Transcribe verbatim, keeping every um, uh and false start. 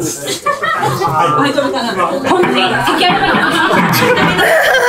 아니 좀 이상한 건데 새끼 할머니